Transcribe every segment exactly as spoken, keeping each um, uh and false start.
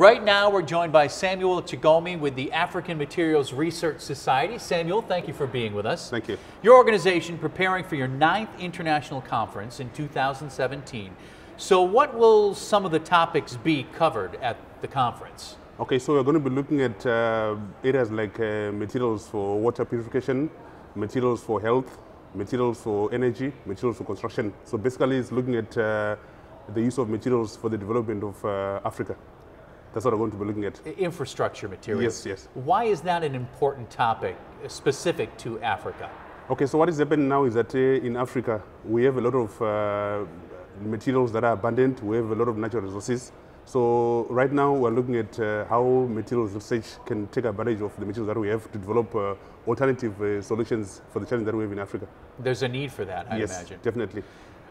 Right now, we're joined by Samuel Chigome with the African Materials Research Society. Samuel, thank you for being with us. Thank you. Your organization preparing for your ninth international conference in two thousand seventeen. So what will some of the topics be covered at the conference? Okay, so we're going to be looking at uh, areas like uh, materials for water purification, materials for health, materials for energy, materials for construction. So basically it's looking at uh, the use of materials for the development of uh, Africa. That's what I'm going to be looking at. Infrastructure materials. Yes, yes. Why is that an important topic specific to Africa? Okay, so what is happening now is that uh, in Africa we have a lot of uh, materials that are abundant, we have a lot of natural resources. So right now we're looking at uh, how materials research can take advantage of the materials that we have to develop uh, alternative uh, solutions for the challenge that we have in Africa. There's a need for that, I yes, imagine. Yes, definitely.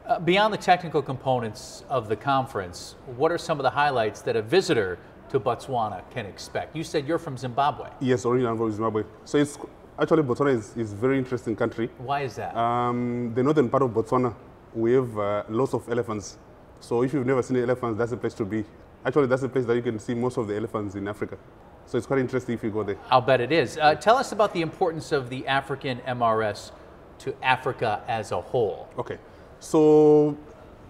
Uh, beyond the technical components of the conference, what are some of the highlights that a visitor to Botswana can expect? You said you're from Zimbabwe. Yes, originally I'm from Zimbabwe. So it's actually Botswana is, is a very interesting country. Why is that? Um, the northern part of Botswana, we have uh, lots of elephants. So if you've never seen elephants, that's the place to be. Actually, that's the place that you can see most of the elephants in Africa. So it's quite interesting if you go there. I'll bet it is. Uh, tell us about the importance of the African M R S to Africa as a whole. Okay. So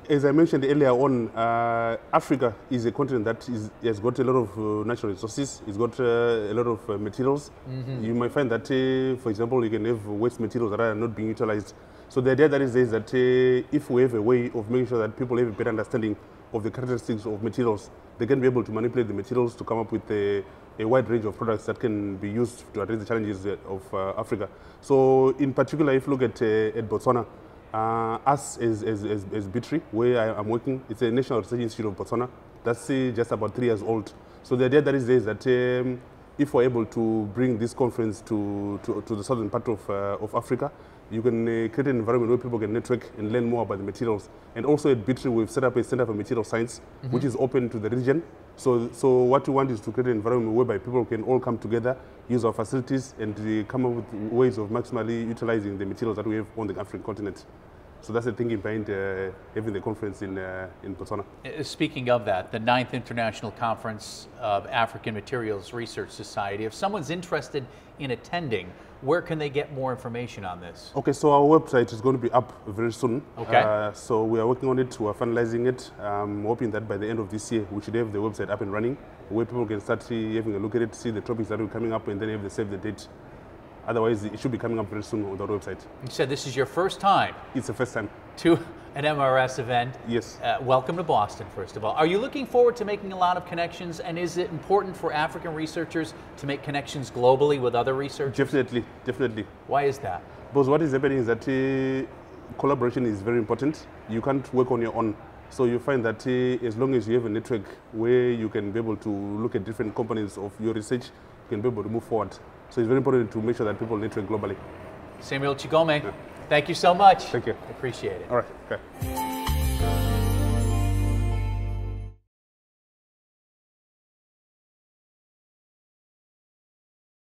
as I mentioned earlier on, uh, Africa is a continent that is, has got a lot of uh, natural resources. It's got uh, a lot of uh, materials. Mm-hmm. You might find that, uh, for example, you can have waste materials that are not being utilized. So the idea that is, is that uh, if we have a way of making sure that people have a better understanding of the characteristics of materials, they can be able to manipulate the materials to come up with a, a wide range of products that can be used to address the challenges of uh, Africa. So in particular, if you look at, uh, at Botswana, uh, us as, as, as, as BITRI, where I, I'm working, it's a National Research Institute of Botswana, that's uh, just about three years old. So the idea that is, is that um, if we're able to bring this conference to, to, to the southern part of, uh, of Africa, you can uh, create an environment where people can network and learn more about the materials. And also at BITRI, we've set up a Center for Material Science, mm-hmm. which is open to the region. So, so what we want is to create an environment whereby people can all come together, use our facilities, and uh, come up with ways of maximally utilizing the materials that we have on the African continent. So that's the thinking behind uh, having the conference in, uh, in Botswana. Speaking of that, the ninth International Conference of African Materials Research Society, if someone's interested in attending, where can they get more information on this? Okay, so our website is going to be up very soon. Okay. Uh, so we are working on it, we are finalizing it. I'm hoping that by the end of this year, we should have the website up and running, where people can start having a look at it, see the topics that are coming up, and then have the save the date. Otherwise, it should be coming up very soon on the website. You said this is your first time? It's the first time. To an M R S event? Yes. Uh, welcome to Boston, first of all. Are you looking forward to making a lot of connections? And is it important for African researchers to make connections globally with other researchers? Definitely, definitely. Why is that? Because what is happening is that uh, collaboration is very important. You can't work on your own. So you find that uh, as long as you have a network where you can be able to look at different components of your research, you can be able to move forward. So it's very important to make sure that people network globally. Samuel Chigome, yeah. Thank you so much. Thank you. Appreciate it. All right. Okay.